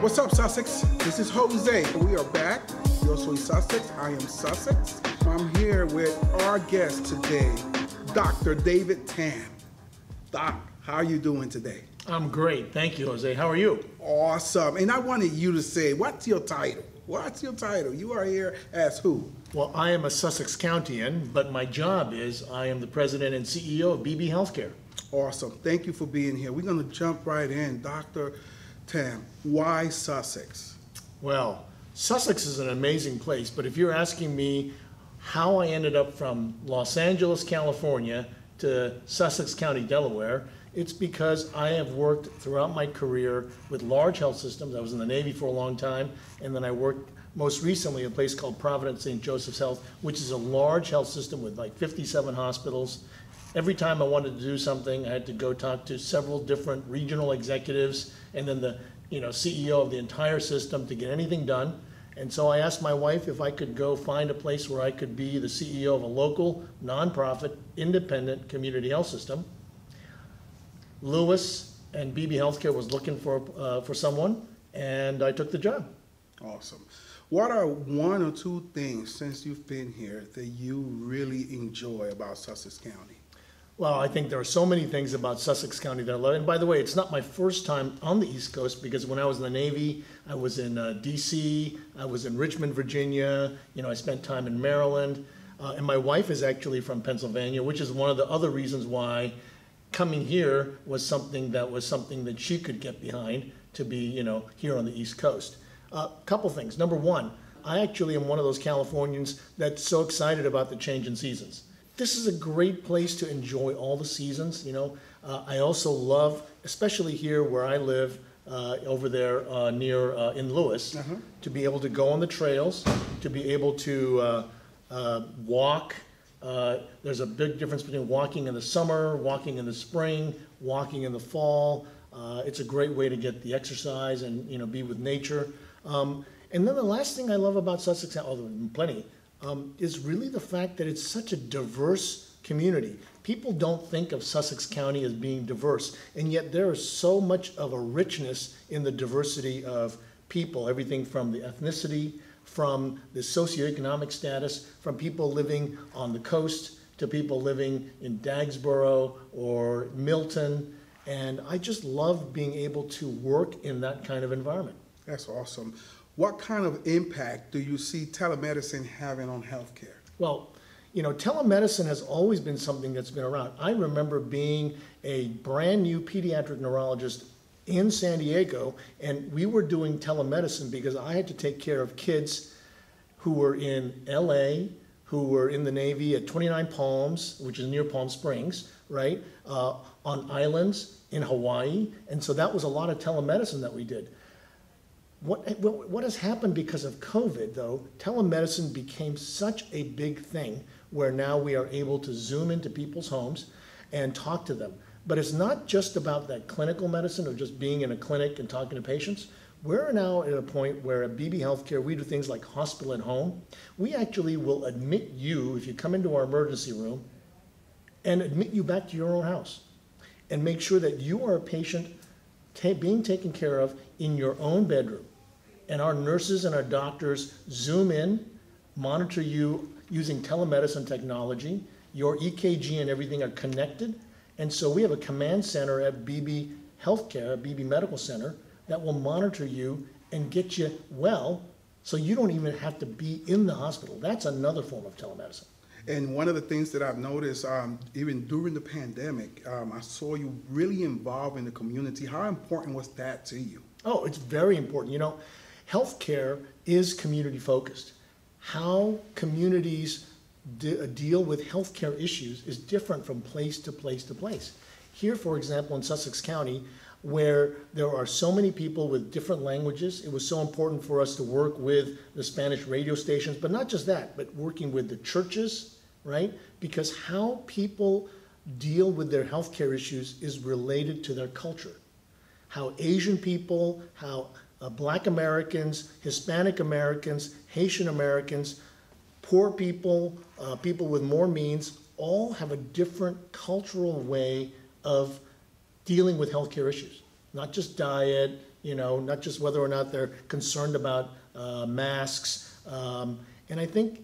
What's up, Sussex? This is Jose. We are back. Yo soy Sussex. I am Sussex. I'm here with our guest today, Dr. David Tam. Doc, how are you doing today? I'm great. Thank you, Jose. How are you? Awesome. And I wanted you to say, what's your title? What's your title? You are here as who? Well, I am a Sussex Countyan, but my job is I am the president and CEO of Beebe Healthcare. Awesome. Thank you for being here. We're going to jump right in. Dr. Tam, why Sussex? Well, Sussex is an amazing place, but if you're asking me how I ended up from Los Angeles, California to Sussex County, Delaware, it's because I have worked throughout my career with large health systems. I was in the Navy for a long time, and then I worked most recently at a place called Providence St. Joseph's Health, which is a large health system with like 57 hospitals. Every time I wanted to do something, I had to go talk to several different regional executives and then the CEO of the entire system to get anything done. And so I asked my wife if I could go find a place where I could be the CEO of a local, nonprofit, independent community health system. Lewis and Beebe Healthcare was looking for someone, and I took the job. Awesome. What are one or two things since you've been here that you really enjoy about Sussex County? Well, I think there are so many things about Sussex County that I love. And by the way, it's not my first time on the East Coast, because when I was in the Navy, I was in D.C., I was in Richmond, Virginia, I spent time in Maryland. And my wife is actually from Pennsylvania, which is one of the other reasons why coming here was something that she could get behind to be, here on the East Coast. Couple things. Number one, I actually am one of those Californians that's so excited about the change in seasons. This is a great place to enjoy all the seasons, I also love, especially here where I live, over there near in Lewis, to be able to go on the trails, to be able to walk. There's a big difference between walking in the summer, walking in the spring, walking in the fall. It's a great way to get the exercise and be with nature. And then the last thing I love about Sussex, although plenty, is really the fact that it's such a diverse community. People don't think of Sussex County as being diverse, and yet there is so much of a richness in the diversity of people, everything from the ethnicity, from the socioeconomic status, from people living on the coast to people living in Dagsboro or Milton, and I just love being able to work in that kind of environment. That's awesome. What kind of impact do you see telemedicine having on healthcare? Well, telemedicine has always been something that's been around. I remember being a brand new pediatric neurologist in San Diego, and we were doing telemedicine because I had to take care of kids who were in LA, who were in the Navy at 29 Palms, which is near Palm Springs, right? On islands in Hawaii. And so that was a lot of telemedicine that we did. What has happened because of COVID, though, telemedicine became such a big thing where now we are able to zoom into people's homes and talk to them. But it's not just about that clinical medicine or just being in a clinic and talking to patients. We're now at a point where at Beebe Healthcare, we do things like hospital at home. We actually will admit you, if you come into our emergency room, and admit you back to your own house and make sure that you are a patient being taken care of in your own bedroom. And our nurses and our doctors zoom in, monitor you using telemedicine technology. Your EKG and everything are connected. And so we have a command center at Beebe Healthcare, Beebe Medical Center, that will monitor you and get you well so you don't even have to be in the hospital. That's another form of telemedicine. And one of the things that I've noticed, even during the pandemic, I saw you really involved in the community. How important was that to you? Oh, it's very important. Healthcare is community focused. How communities deal with healthcare issues is different from place to place to place. Here, for example, in Sussex County, where there are so many people with different languages, it was so important for us to work with the Spanish radio stations, but not just that, but working with the churches, right? Because how people deal with their healthcare issues is related to their culture. How Asian people, how Black Americans, Hispanic Americans, Haitian Americans, poor people, people with more means, all have a different cultural way of dealing with healthcare issues. not just diet, you know, not just whether or not they're concerned about masks. And I think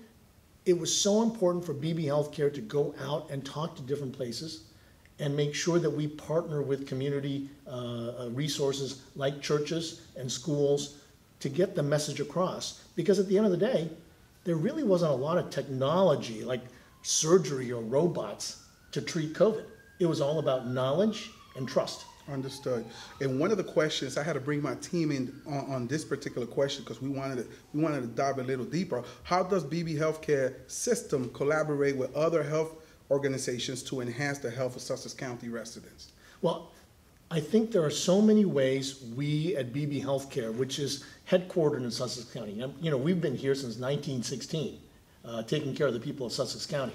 it was so important for Beebe Healthcare to go out and talk to different places and make sure that we partner with community resources like churches and schools to get the message across. Because at the end of the day, there really wasn't a lot of technology like surgery or robots to treat COVID. It was all about knowledge and trust. Understood. And one of the questions, I had to bring my team in on this particular question because we wanted to dive a little deeper. How does Beebe Healthcare system collaborate with other health organizations to enhance the health of Sussex County residents? Well, I think there are so many ways we at Beebe Healthcare, which is headquartered in Sussex County, you know, we've been here since 1916, taking care of the people of Sussex County.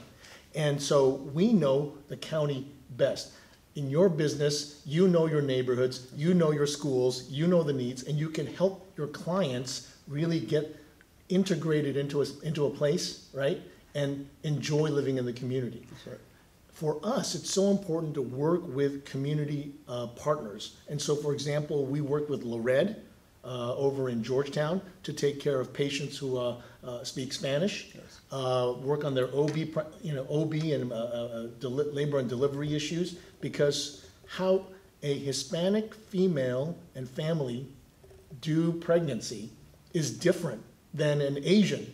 And so we know the county best. In your business, you know your neighborhoods, you know your schools, you know the needs, and you can help your clients really get integrated into a place, right? And enjoy living in the community. That's right. For us, it's so important to work with community partners. And so, for example, we work with La Red over in Georgetown to take care of patients who speak Spanish, yes. Work on their OB, you know, OB and labor and delivery issues, because how a Hispanic female and family do pregnancy is different than an Asian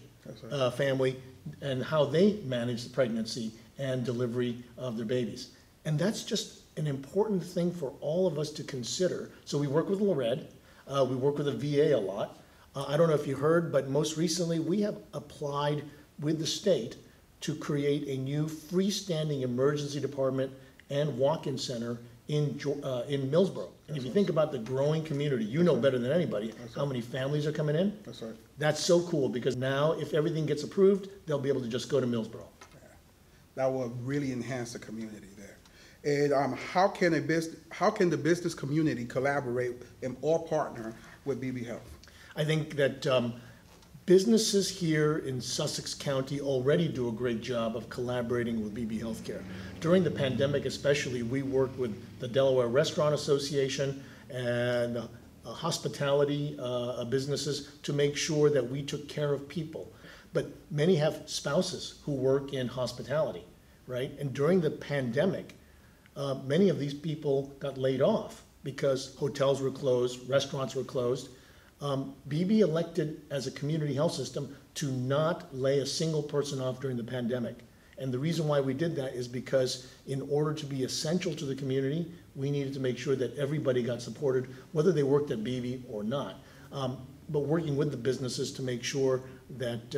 family and how they manage the pregnancy and delivery of their babies. And that's just an important thing for all of us to consider. So we work with La Red, we work with the VA a lot. I don't know if you heard, but most recently we have applied with the state to create a new freestanding emergency department and walk-in center in Millsboro. If you think about the growing community, you know better than anybody how many families are coming in. That's right. That's so cool, because now if everything gets approved, they'll be able to just go to Millsboro. Yeah. That will really enhance the community there. And how can the business community collaborate and or partner with Beebe Health? I think that businesses here in Sussex County already do a great job of collaborating with Beebe Healthcare. During the pandemic especially, we worked with the Delaware Restaurant Association and hospitality businesses to make sure that we took care of people. But many have spouses who work in hospitality, right? And during the pandemic, many of these people got laid off because hotels were closed, restaurants were closed. Beebe elected as a community health system to not lay a single person off during the pandemic. And the reason why we did that is because in order to be essential to the community, we needed to make sure that everybody got supported, whether they worked at Beebe or not. But working with the businesses to make sure that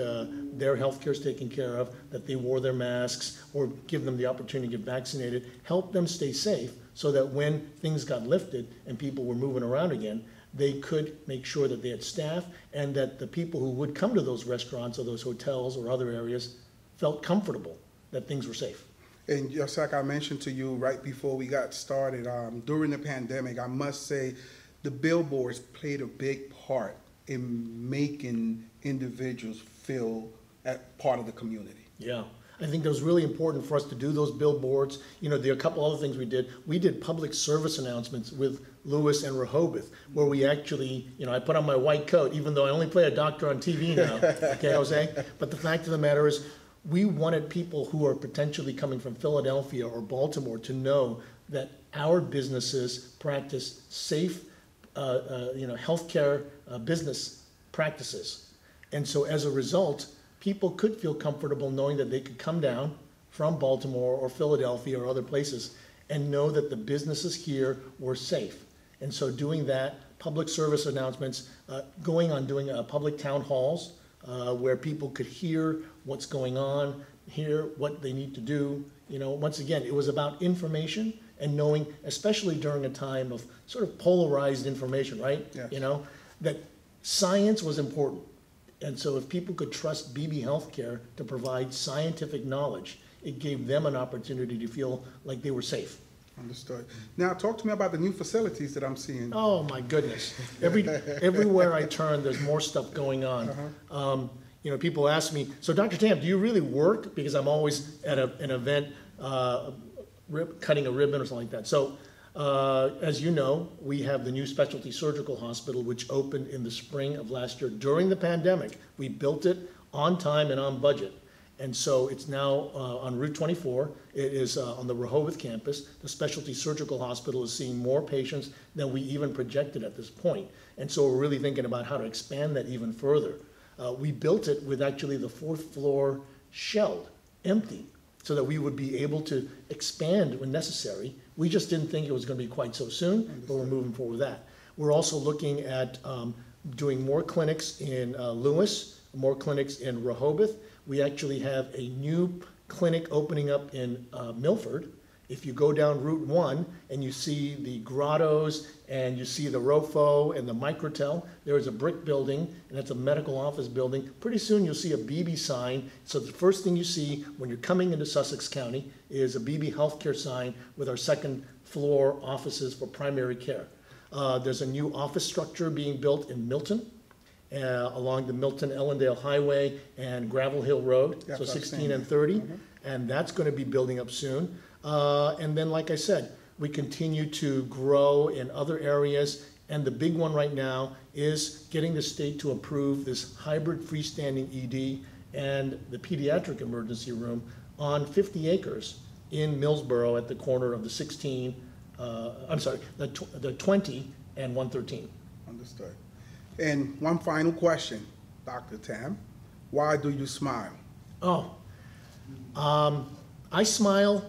their health care is taken care of, that they wore their masks, or give them the opportunity to get vaccinated, help them stay safe so that when things got lifted and people were moving around again, they could make sure that they had staff and that the people who would come to those restaurants or those hotels or other areas felt comfortable that things were safe. And just like I mentioned to you right before we got started, during the pandemic, I must say the billboards played a big part in making individuals feel at part of the community. Yeah. I think it was really important for us to do those billboards. You know, there are a couple other things we did. We did public service announcements with Lewis and Rehoboth, where we actually, you know, I put on my white coat, even though I only play a doctor on TV now, okay, Jose? But the fact of the matter is, we wanted people who are potentially coming from Philadelphia or Baltimore to know that our businesses practice safe, you know, healthcare business practices. And so as a result, people could feel comfortable knowing that they could come down from Baltimore or Philadelphia or other places and know that the businesses here were safe. And so doing that, public service announcements, doing public town halls where people could hear what's going on, hear what they need to do. You know, once again, it was about information and knowing, especially during a time of sort of polarized information, right? Yes. You know, that science was important. And so if people could trust Beebe Healthcare to provide scientific knowledge, it gave them an opportunity to feel like they were safe. Understood. Now talk to me about the new facilities that I'm seeing. Oh my goodness. Everywhere I turn, there's more stuff going on. Uh-huh. You know, people ask me, so Dr. Tam, do you really work? Because I'm always at an event cutting a ribbon or something like that. So As you know, we have the new specialty surgical hospital, which opened in the spring of last year during the pandemic. We built it on time and on budget. And so it's now on Route 24. It is on the Rehoboth campus. The specialty surgical hospital is seeing more patients than we even projected at this point. And so we're really thinking about how to expand that even further. We built it with actually the fourth floor shelled, empty, so that we would be able to expand when necessary. We just didn't think it was going to be quite so soon, but we're moving forward with that. We're also looking at doing more clinics in Lewis, more clinics in Rehoboth. We actually have a new clinic opening up in Milford. If you go down Route 1 and you see the grottos and you see the ROFO and the Microtel, there is a brick building, and it's a medical office building. Pretty soon you'll see a Beebe sign. So the first thing you see when you're coming into Sussex County is a Beebe Healthcare sign with our second floor offices for primary care. There's a new office structure being built in Milton. Along the Milton-Ellendale Highway and Gravel Hill Road, that's so 16 and 30, and that's going to be building up soon. And then, like I said, we continue to grow in other areas, and the big one right now is getting the state to approve this hybrid freestanding ED and the pediatric emergency room on 50 acres in Millsboro at the corner of the 20 and 113. Understood. And one final question, Dr. Tam, why do you smile? Oh, I smile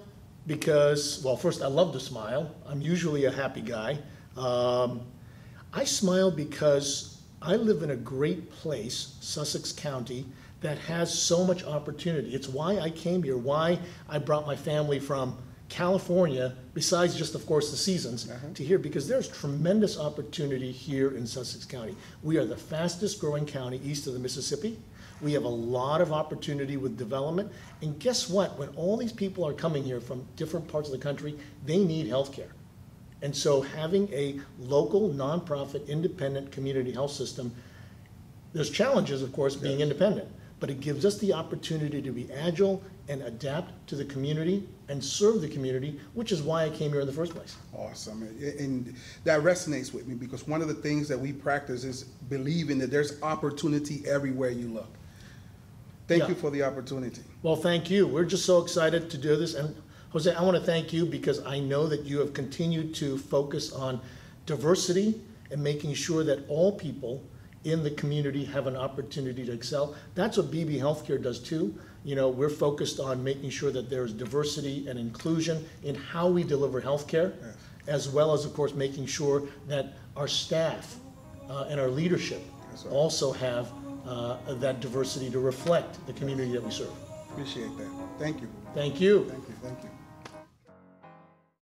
because, well, first, I love to smile. I'm usually a happy guy. I smile because I live in a great place, Sussex County, that has so much opportunity. It's why I came here, why I brought my family from California, besides just, of course, the seasons, to here, because there's tremendous opportunity here in Sussex County. We are the fastest growing county east of the Mississippi. We have a lot of opportunity with development. And guess what? When all these people are coming here from different parts of the country, they need health care. And so having a local, nonprofit, independent community health system, there's challenges, of course, being independent. But it gives us the opportunity to be agile and adapt to the community and serve the community, which is why I came here in the first place. Awesome, and that resonates with me, because one of the things that we practice is believing that there's opportunity everywhere you look. Thank you for the opportunity. Well, thank you. We're just so excited to do this. And Jose, I want to thank you, because I know that you have continued to focus on diversity and making sure that all people in the community have an opportunity to excel. That's what Beebe Healthcare does too. You know, we're focused on making sure that there's diversity and inclusion in how we deliver healthcare, as well as, of course, making sure that our staff and our leadership also have that diversity to reflect the community that we serve. Appreciate that. Thank you. Thank you. Thank you. Thank you.